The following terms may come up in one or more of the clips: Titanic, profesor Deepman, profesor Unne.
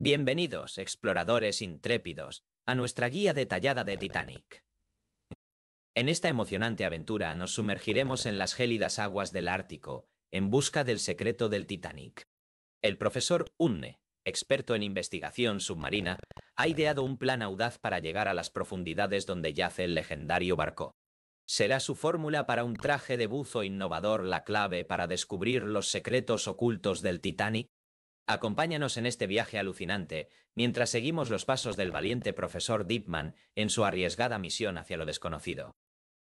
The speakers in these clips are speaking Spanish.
Bienvenidos, exploradores intrépidos, a nuestra guía detallada de Titanic. En esta emocionante aventura nos sumergiremos en las gélidas aguas del Ártico, en busca del secreto del Titanic. El profesor Unne, experto en investigación submarina, ha ideado un plan audaz para llegar a las profundidades donde yace el legendario barco. ¿Será su fórmula para un traje de buzo innovador la clave para descubrir los secretos ocultos del Titanic? Acompáñanos en este viaje alucinante, mientras seguimos los pasos del valiente profesor Deepman en su arriesgada misión hacia lo desconocido.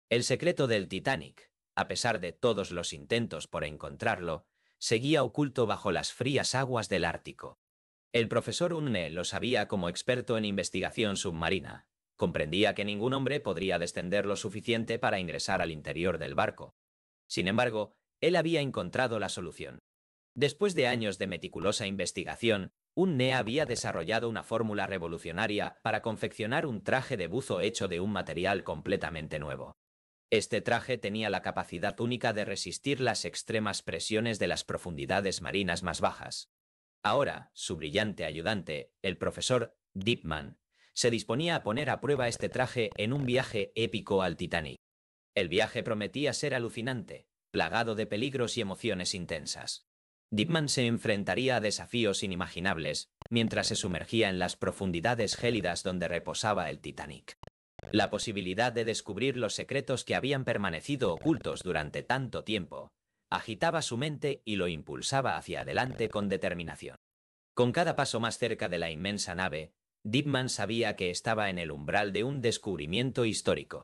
El secreto del Titanic, a pesar de todos los intentos por encontrarlo, seguía oculto bajo las frías aguas del Ártico. El profesor Unne lo sabía como experto en investigación submarina. Comprendía que ningún hombre podría descender lo suficiente para ingresar al interior del barco. Sin embargo, él había encontrado la solución. Después de años de meticulosa investigación, Unne había desarrollado una fórmula revolucionaria para confeccionar un traje de buzo hecho de un material completamente nuevo. Este traje tenía la capacidad única de resistir las extremas presiones de las profundidades marinas más bajas. Ahora, su brillante ayudante, el profesor Deepman, se disponía a poner a prueba este traje en un viaje épico al Titanic. El viaje prometía ser alucinante, plagado de peligros y emociones intensas. Deepman se enfrentaría a desafíos inimaginables mientras se sumergía en las profundidades gélidas donde reposaba el Titanic. La posibilidad de descubrir los secretos que habían permanecido ocultos durante tanto tiempo agitaba su mente y lo impulsaba hacia adelante con determinación. Con cada paso más cerca de la inmensa nave, Deepman sabía que estaba en el umbral de un descubrimiento histórico.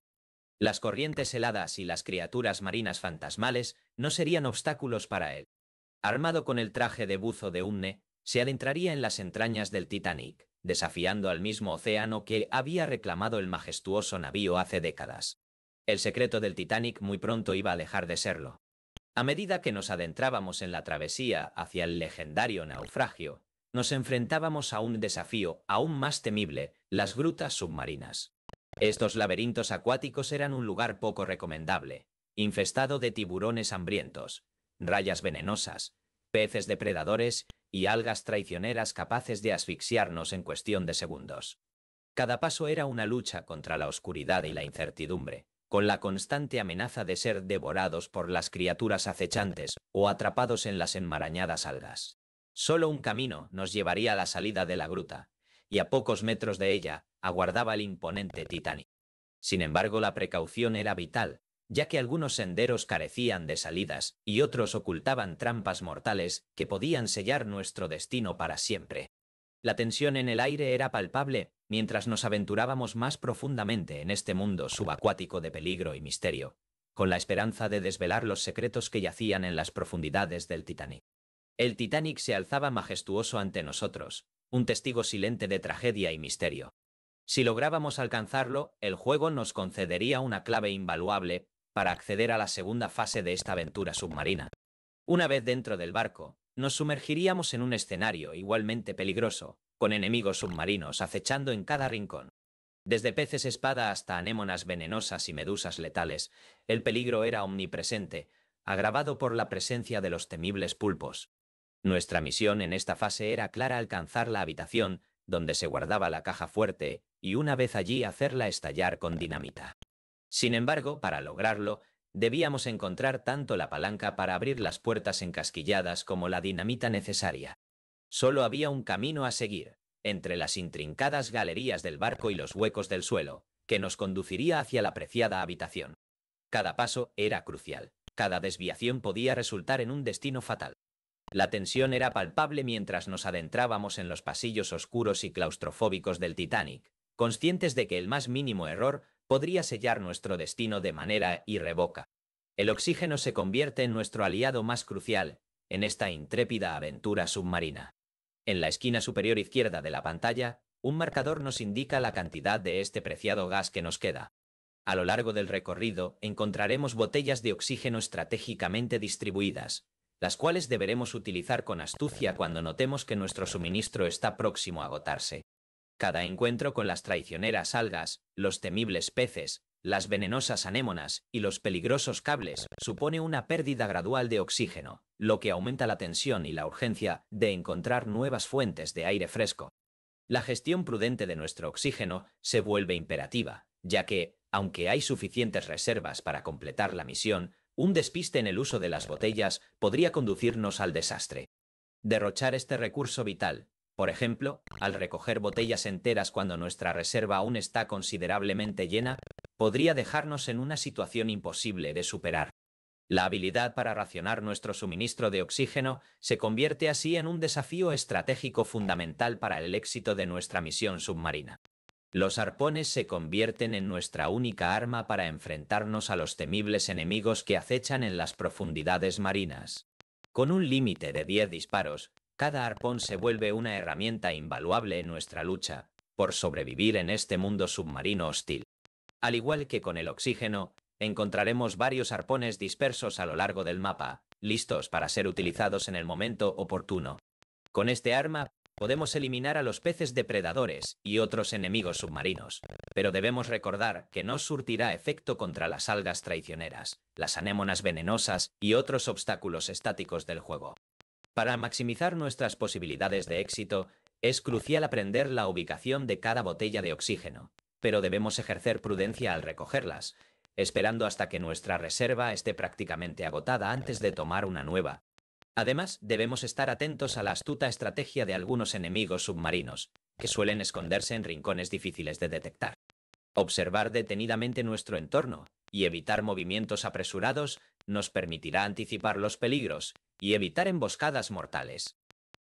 Las corrientes heladas y las criaturas marinas fantasmales no serían obstáculos para él. Armado con el traje de buzo de Unne, se adentraría en las entrañas del Titanic, desafiando al mismo océano que había reclamado el majestuoso navío hace décadas. El secreto del Titanic muy pronto iba a dejar de serlo. A medida que nos adentrábamos en la travesía hacia el legendario naufragio, nos enfrentábamos a un desafío aún más temible, las grutas submarinas. Estos laberintos acuáticos eran un lugar poco recomendable, infestado de tiburones hambrientos, rayas venenosas, peces depredadores y algas traicioneras capaces de asfixiarnos en cuestión de segundos. Cada paso era una lucha contra la oscuridad y la incertidumbre, con la constante amenaza de ser devorados por las criaturas acechantes o atrapados en las enmarañadas algas. Solo un camino nos llevaría a la salida de la gruta, y a pocos metros de ella aguardaba el imponente Titanic. Sin embargo, la precaución era vital, ya que algunos senderos carecían de salidas y otros ocultaban trampas mortales que podían sellar nuestro destino para siempre. La tensión en el aire era palpable mientras nos aventurábamos más profundamente en este mundo subacuático de peligro y misterio, con la esperanza de desvelar los secretos que yacían en las profundidades del Titanic. El Titanic se alzaba majestuoso ante nosotros, un testigo silente de tragedia y misterio. Si lográbamos alcanzarlo, el juego nos concedería una clave invaluable para acceder a la segunda fase de esta aventura submarina. Una vez dentro del barco, nos sumergiríamos en un escenario igualmente peligroso, con enemigos submarinos acechando en cada rincón. Desde peces espada hasta anémonas venenosas y medusas letales, el peligro era omnipresente, agravado por la presencia de los temibles pulpos. Nuestra misión en esta fase era clara: alcanzar la habitación donde se guardaba la caja fuerte y, una vez allí, hacerla estallar con dinamita. Sin embargo, para lograrlo, debíamos encontrar tanto la palanca para abrir las puertas encasquilladas como la dinamita necesaria. Solo había un camino a seguir, entre las intrincadas galerías del barco y los huecos del suelo, que nos conduciría hacia la preciada habitación. Cada paso era crucial, cada desviación podía resultar en un destino fatal. La tensión era palpable mientras nos adentrábamos en los pasillos oscuros y claustrofóbicos del Titanic, conscientes de que el más mínimo error podría sellar nuestro destino de manera irrevocable. El oxígeno se convierte en nuestro aliado más crucial en esta intrépida aventura submarina. En la esquina superior izquierda de la pantalla, un marcador nos indica la cantidad de este preciado gas que nos queda. A lo largo del recorrido encontraremos botellas de oxígeno estratégicamente distribuidas, las cuales deberemos utilizar con astucia cuando notemos que nuestro suministro está próximo a agotarse. Cada encuentro con las traicioneras algas, los temibles peces, las venenosas anémonas y los peligrosos cables supone una pérdida gradual de oxígeno, lo que aumenta la tensión y la urgencia de encontrar nuevas fuentes de aire fresco. la gestión prudente de nuestro oxígeno se vuelve imperativa, ya que, aunque hay suficientes reservas para completar la misión, un despiste en el uso de las botellas podría conducirnos al desastre. Derrochar este recurso vital, por ejemplo, al recoger botellas enteras cuando nuestra reserva aún está considerablemente llena, podría dejarnos en una situación imposible de superar. La habilidad para racionar nuestro suministro de oxígeno se convierte así en un desafío estratégico fundamental para el éxito de nuestra misión submarina. Los arpones se convierten en nuestra única arma para enfrentarnos a los temibles enemigos que acechan en las profundidades marinas. Con un límite de 10 disparos, cada arpón se vuelve una herramienta invaluable en nuestra lucha por sobrevivir en este mundo submarino hostil. Al igual que con el oxígeno, encontraremos varios arpones dispersos a lo largo del mapa, listos para ser utilizados en el momento oportuno. Con este arma, podemos eliminar a los peces depredadores y otros enemigos submarinos, pero debemos recordar que no surtirá efecto contra las algas traicioneras, las anémonas venenosas y otros obstáculos estáticos del juego. Para maximizar nuestras posibilidades de éxito, es crucial aprender la ubicación de cada botella de oxígeno, pero debemos ejercer prudencia al recogerlas, esperando hasta que nuestra reserva esté prácticamente agotada antes de tomar una nueva. Además, debemos estar atentos a la astuta estrategia de algunos enemigos submarinos, que suelen esconderse en rincones difíciles de detectar. Observar detenidamente nuestro entorno y evitar movimientos apresurados nos permitirá anticipar los peligros y evitar emboscadas mortales.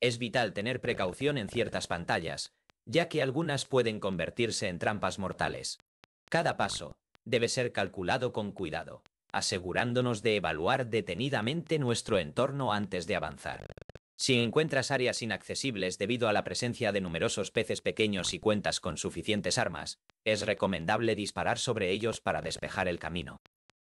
Es vital tener precaución en ciertas pantallas, ya que algunas pueden convertirse en trampas mortales. Cada paso debe ser calculado con cuidado, asegurándonos de evaluar detenidamente nuestro entorno antes de avanzar. Si encuentras áreas inaccesibles debido a la presencia de numerosos peces pequeños y cuentas con suficientes armas, es recomendable disparar sobre ellos para despejar el camino.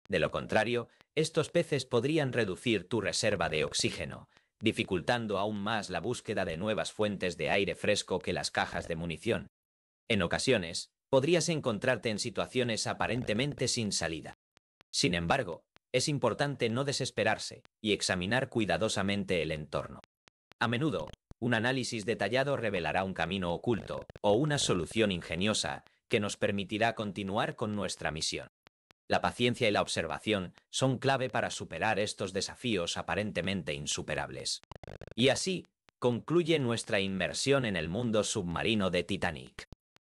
De lo contrario, estos peces podrían reducir tu reserva de oxígeno, dificultando aún más la búsqueda de nuevas fuentes de aire fresco que las cajas de munición. En ocasiones, podrías encontrarte en situaciones aparentemente sin salida. Sin embargo, es importante no desesperarse y examinar cuidadosamente el entorno. A menudo, un análisis detallado revelará un camino oculto o una solución ingeniosa que nos permitirá continuar con nuestra misión. La paciencia y la observación son clave para superar estos desafíos aparentemente insuperables. Y así, concluye nuestra inmersión en el mundo submarino de Titanic.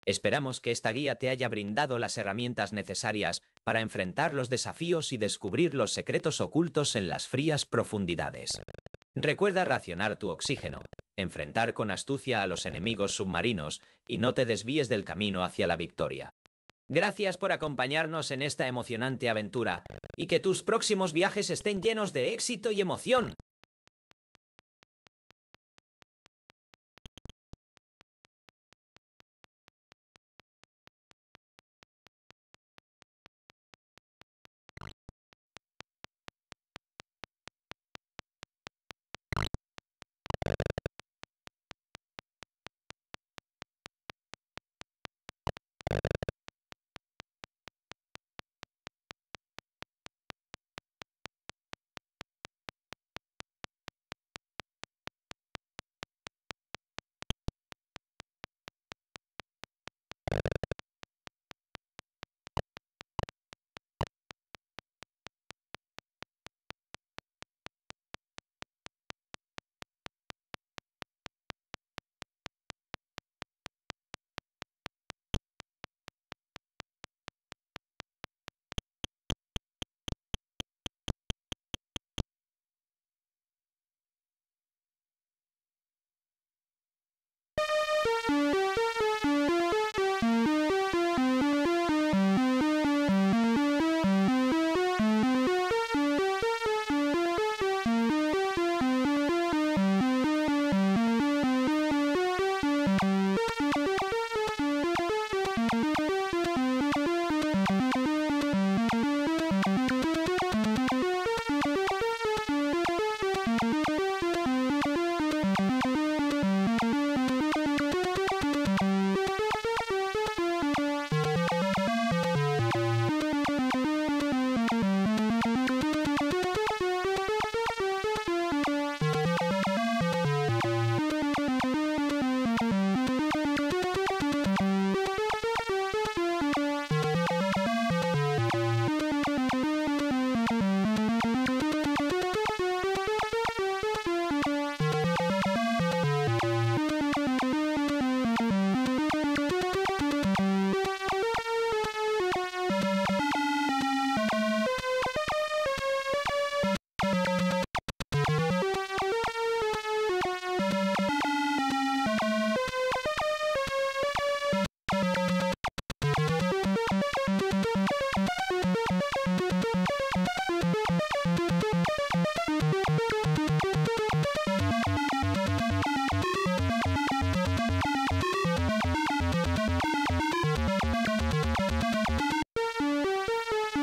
Esperamos que esta guía te haya brindado las herramientas necesarias para enfrentar los desafíos y descubrir los secretos ocultos en las frías profundidades. Recuerda racionar tu oxígeno, enfrentar con astucia a los enemigos submarinos y no te desvíes del camino hacia la victoria. Gracias por acompañarnos en esta emocionante aventura y que tus próximos viajes estén llenos de éxito y emoción.